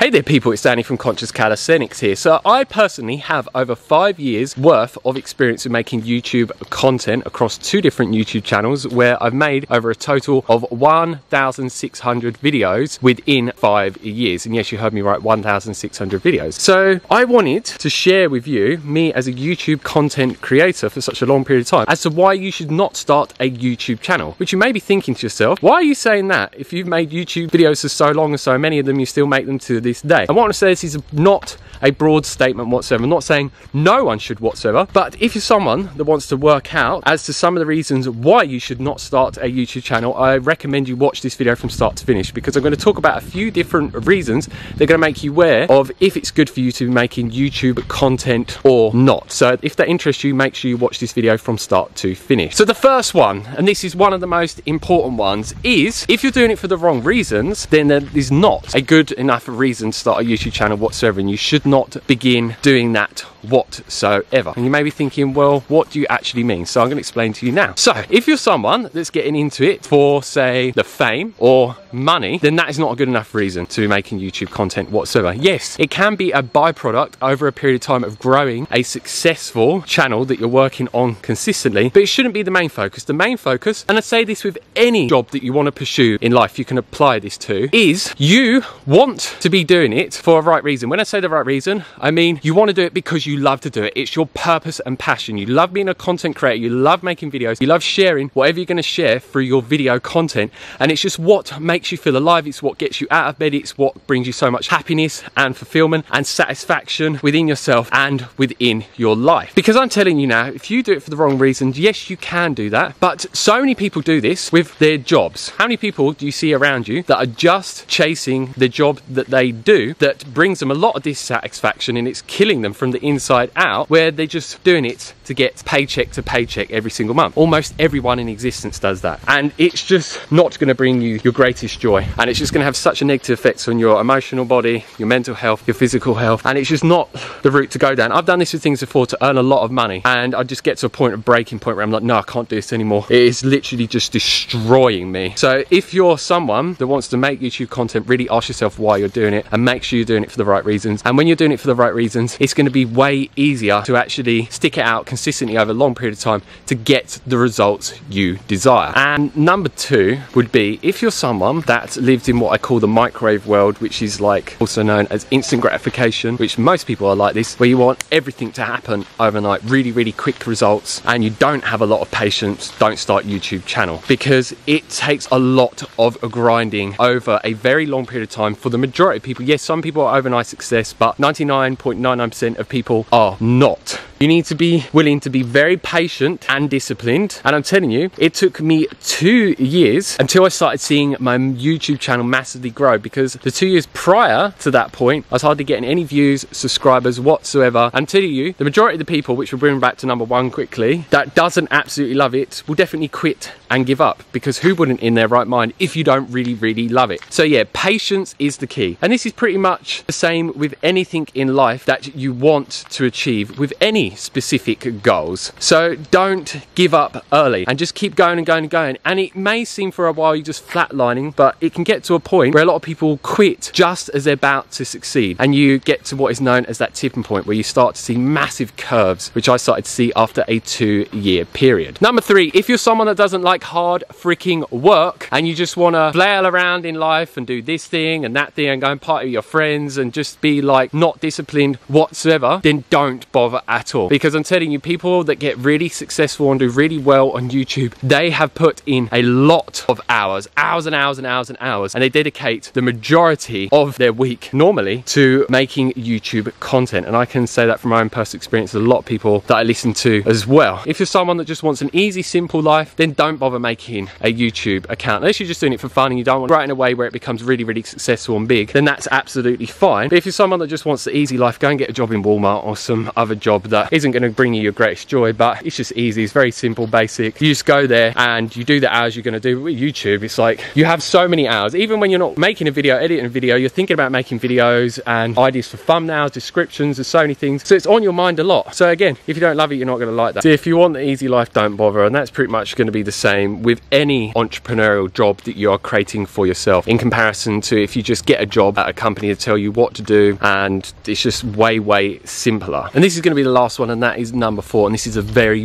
Hey there people, it's Danny from Conscious Calisthenics here. So I personally have over 5 years worth of experience in making YouTube content across 2 different YouTube channels where I've made over a total of 1,600 videos within 5 years. And yes, you heard me right, 1,600 videos. So I wanted to share with you, me as a YouTube content creator for such a long period of time, as to why you should not start a YouTube channel. Which you may be thinking to yourself, why are you saying that? If you've made YouTube videos for so long and so many of them, you still make them to this day. I want to say this is not a broad statement whatsoever. I'm not saying no one should whatsoever, but if you're someone that wants to work out as to some of the reasons why you should not start a YouTube channel, I recommend you watch this video from start to finish, because I'm going to talk about a few different reasons that are going to make you aware of if it's good for you to be making YouTube content or not. So if that interests you, make sure you watch this video from start to finish. So the first one, and this is one of the most important ones, is if you're doing it for the wrong reasons, then there is not a good enough reason and start a YouTube channel whatsoever, and you should not begin doing that whatsoever. And you may be thinking, well, what do you actually mean? So I'm going to explain to you now. So if you're someone that's getting into it for, say, the fame or money, then that is not a good enough reason to be making YouTube content whatsoever. Yes, it can be a byproduct over a period of time of growing a successful channel that you're working on consistently, but it shouldn't be the main focus. The main focus, and I say this with any job that you want to pursue in life, you can apply this to, is you want to be doing it for a right reason. When I say the right reason, I mean you want to do it because you love to do it. It's your purpose and passion. You love being a content creator, you love making videos, you love sharing whatever you're going to share through your video content, and it's just what makes you feel alive. It's what gets you out of bed. It's what brings you so much happiness and fulfillment and satisfaction within yourself and within your life. Because I'm telling you now, if you do it for the wrong reasons, yes, you can do that, but so many people do this with their jobs. How many people do you see around you that are just chasing the job that they do that brings them a lot of dissatisfaction, and it's killing them from the inside out, where they're just doing it to get paycheck to paycheck every single month? Almost everyone in existence does that, and it's just not going to bring you your greatest joy, and it's just going to have such a negative effect on your emotional body, your mental health, your physical health, and it's just not the route to go down. I've done this with things before to earn a lot of money, and I just get to a point of breaking point where I'm like, no, I can't do this anymore. It is literally just destroying me. So if you're someone that wants to make YouTube content, really ask yourself why you're doing it, and make sure you're doing it for the right reasons. And when you're doing it for the right reasons, it's going to be way easier to actually stick it out consistently over a long period of time to get the results you desire. And number 2 would be, if you're someone that lived in what I call the microwave world, which is like also known as instant gratification, which most people are like this, where you want everything to happen overnight, really quick results, and you don't have a lot of patience, don't start a YouTube channel, because it takes a lot of grinding over a very long period of time for the majority of people. Yes, some people are overnight success, but 99.99% of people are not. You need to be willing to be very patient and disciplined. And I'm telling you, it took me 2 years until I started seeing my YouTube channel massively grow, because the 2 years prior to that point, I was hardly getting any views, subscribers whatsoever. I'm telling you, the majority of the people, which we'll bring back to number 1 quickly, that doesn't absolutely love it will definitely quit and give up, because who wouldn't in their right mind if you don't really love it? So yeah, patience is the key. And this is pretty much the same with anything in life that you want to achieve, with any specific goals. So don't give up early, and just keep going and going and going. And it may seem for a while you're just flatlining, but it can get to a point where a lot of people quit just as they're about to succeed, and you get to what is known as that tipping point, where you start to see massive curves, which I started to see after a 2-year period. Number 3, if you're someone that doesn't like hard freaking work, and you just want to flail around in life and do this thing and that thing and go and party with your friends and just be like not disciplined whatsoever, then don't bother at all. Because I'm telling you, people that get really successful and do really well on YouTube, they have put in a lot of hours, and they dedicate the majority of their week normally to making YouTube content. And I can say that from my own personal experience, a lot of people that I listen to as well. If you're someone that just wants an easy, simple life, then don't bother making a YouTube account. Unless you're just doing it for fun and you don't want to write in a way where it becomes really successful and big, then that's absolutely fine. But if you're someone that just wants the easy life, go and get a job in Walmart or some other job that isn't going to bring you your greatest joy, but it's just easy. It's very simple, basic. You just go there and you do the hours you're going to do. With YouTube, it's like you have so many hours. Even when you're not making a video, editing a video, you're thinking about making videos and ideas for thumbnails, descriptions, there's so many things. So it's on your mind a lot. So again, if you don't love it, you're not going to like that. So if you want the easy life, don't bother. And that's pretty much going to be the same with any entrepreneurial job that you are creating for yourself, in comparison to if you just get a job at a company to tell you what to do, and it's just way simpler. And this is going to be the last one, and that is number 4, and this is a very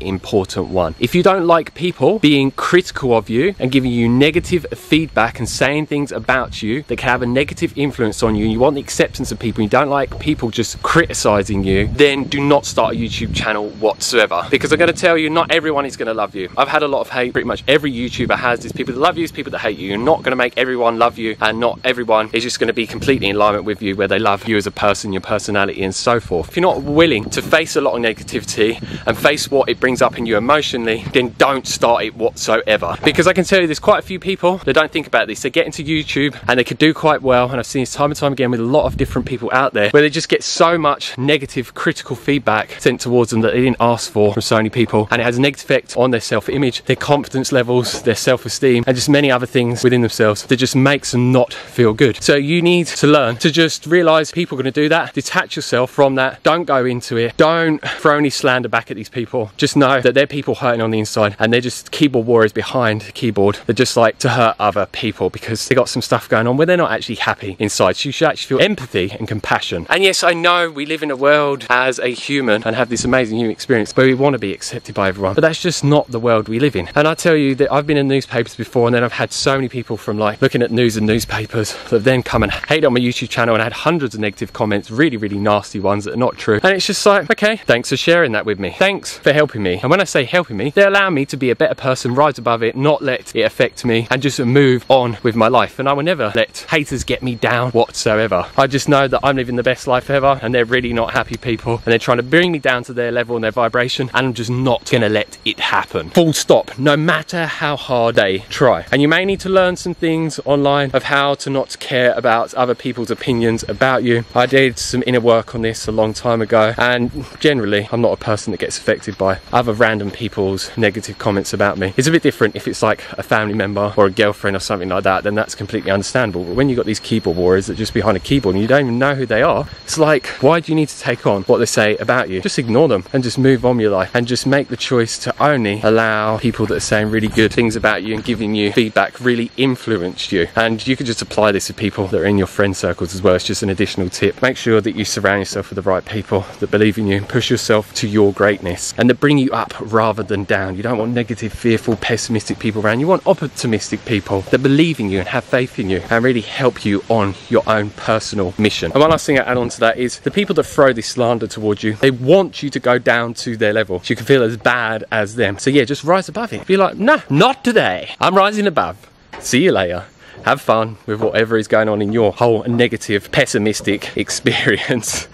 important one. If you don't like people being critical of you and giving you negative feedback and saying things about you that can have a negative influence on you, and you want the acceptance of people, you don't like people just criticizing you, then do not start a YouTube channel whatsoever, because I'm going to tell you, not everyone is going to love you. I've had a lot of hate. Pretty much every YouTuber has. There's people that love you, there's people that hate you. You're not going to make everyone love you, and not everyone is just going to be completely in alignment with you, where they love you as a person, your personality and so forth. If you're not willing to face a lot of negativity and face what it brings up in you emotionally, then don't start it whatsoever, because I can tell you there's quite a few people that don't think about this. They get into YouTube and they could do quite well, and I've seen this time and time again with a lot of different people out there, where they just get so much negative critical feedback sent towards them that they didn't ask for from so many people, and it has a negative effect on their self-image, their confidence levels, their self-esteem, and just many other things within themselves that just makes them not feel good. So you need to learn to just realize people are going to do that, detach yourself from that, don't go into it, don't throw any slander back at these people. Just know that they're people hurting on the inside, and they're just keyboard warriors behind the keyboard. They just like to hurt other people because they got some stuff going on where they're not actually happy inside. So you should actually feel empathy and compassion. And yes, I know we live in a world as a human and have this amazing human experience where we want to be accepted by everyone, but that's just not the world we live in. And I tell you that I've been in newspapers before, and then I've had so many people from like looking at news and newspapers that have then come and hate on my YouTube channel, and I had hundreds of negative comments, really nasty ones that are not true. And it's just like, okay, thanks for sharing that with me, thanks for helping me. And when I say helping me, they allow me to be a better person, rise above it, not let it affect me, and just move on with my life. And I will never let haters get me down whatsoever. I just know that I'm living the best life ever, and they're really not happy people, and they're trying to bring me down to their level and their vibration, and I'm just not gonna let it happen, full stop, no matter how hard they try. And you may need to learn some things online of how to not care about other people's opinions about you. I did some inner work on this a long time ago, and generally I'm not a person that gets affected by other random people's negative comments about me. It's a bit different if it's like a family member or a girlfriend or something like that, then that's completely understandable. But when you've got these keyboard warriors that are just behind a keyboard and you don't even know who they are, it's like, why do you need to take on what they say about you? Just ignore them and just move on with your life, and just make the choice to only allow people that are saying really good things about you and giving you feedback, really influenced you. And you can just apply this to people that are in your friend circles as well. It's just an additional tip. Make sure that you surround yourself with the right people that believe in you, push yourself to your greatness, and that bring you up rather than down. You don't want negative, fearful, pessimistic people around. You want optimistic people that believe in you and have faith in you, and really help you on your own personal mission. And one last thing I add on to that is the people that throw this slander towards you, they want you to go down to their level so you can feel as bad as them. So yeah, just rise above it. Be like, nah, not today, I'm rising above. See you later. Have fun with whatever is going on in your whole negative, pessimistic experience.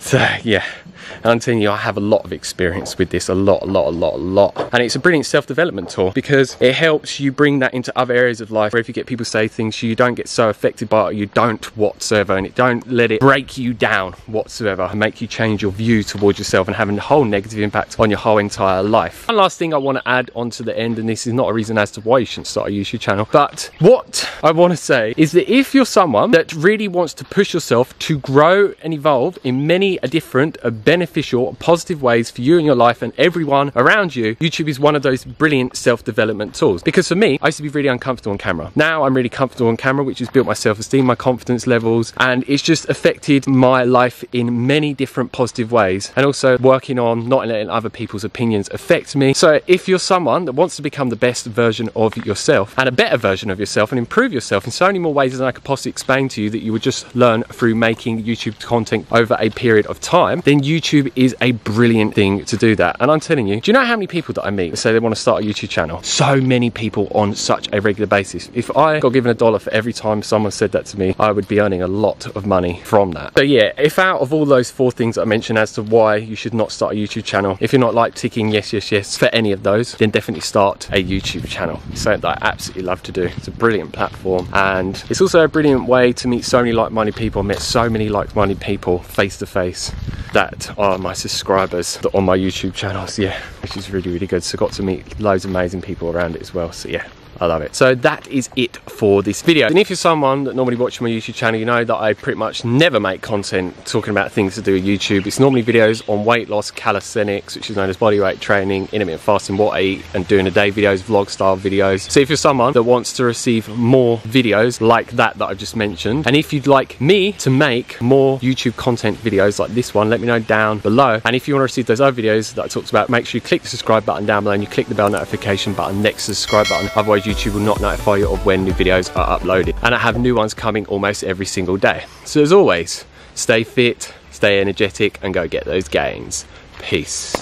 So yeah, and I'm telling you, I have a lot of experience with this, a lot. And it's a brilliant self-development tool, because it helps you bring that into other areas of life, where if you get people say things, you don't get so affected by it, you don't whatsoever, and it don't let it break you down whatsoever and make you change your view towards yourself and having a whole negative impact on your whole entire life. One last thing I want to add on to the end, and this is not a reason as to why you shouldn't start a YouTube channel, but what I want to say is that if you're someone that really wants to push yourself to grow and evolve in many different beneficial, positive ways for you and your life and everyone around you, YouTube is one of those brilliant self-development tools. Because for me, I used to be really uncomfortable on camera. Now I'm really comfortable on camera, which has built my self-esteem, my confidence levels, and it's just affected my life in many different positive ways. And also working on not letting other people's opinions affect me. So if you're someone that wants to become the best version of yourself and a better version of yourself and improve yourself in so many more ways than I could possibly explain to you, that you would just learn through making YouTube content over a period of time, then YouTube is a brilliant thing to do that. And I'm telling you, do you know how many people that I meet that say they want to start a YouTube channel? So many people on such a regular basis. If I got given $1 for every time someone said that to me, I would be earning a lot of money from that. So yeah, if out of all those 4 things I mentioned as to why you should not start a YouTube channel, if you're not like ticking yes for any of those, then definitely start a YouTube channel. It's something that I absolutely love to do. It's a brilliant platform, and it's also a brilliant way to meet so many like-minded people. I met so many like-minded people face to face that are my subscribers on my YouTube channels, yeah, which is really, really good. So got to meet loads of amazing people around it as well, so yeah, I love it. So that is it for this video. And if you're someone that normally watches my YouTube channel, you know that I pretty much never make content talking about things to do with YouTube. It's normally videos on weight loss, calisthenics, which is known as bodyweight training, intermittent fasting, what I eat, and doing a day videos, vlog style videos. So if you're someone that wants to receive more videos like that I've just mentioned, and if you'd like me to make more YouTube content videos like this one, let me know down below. And if you want to receive those other videos that I talked about, make sure you click the subscribe button down below and you click the bell notification button next to the subscribe button. Otherwise, YouTube will not notify you of when new videos are uploaded, and I have new ones coming almost every single day. So as always, stay fit, stay energetic, and go get those gains. Peace.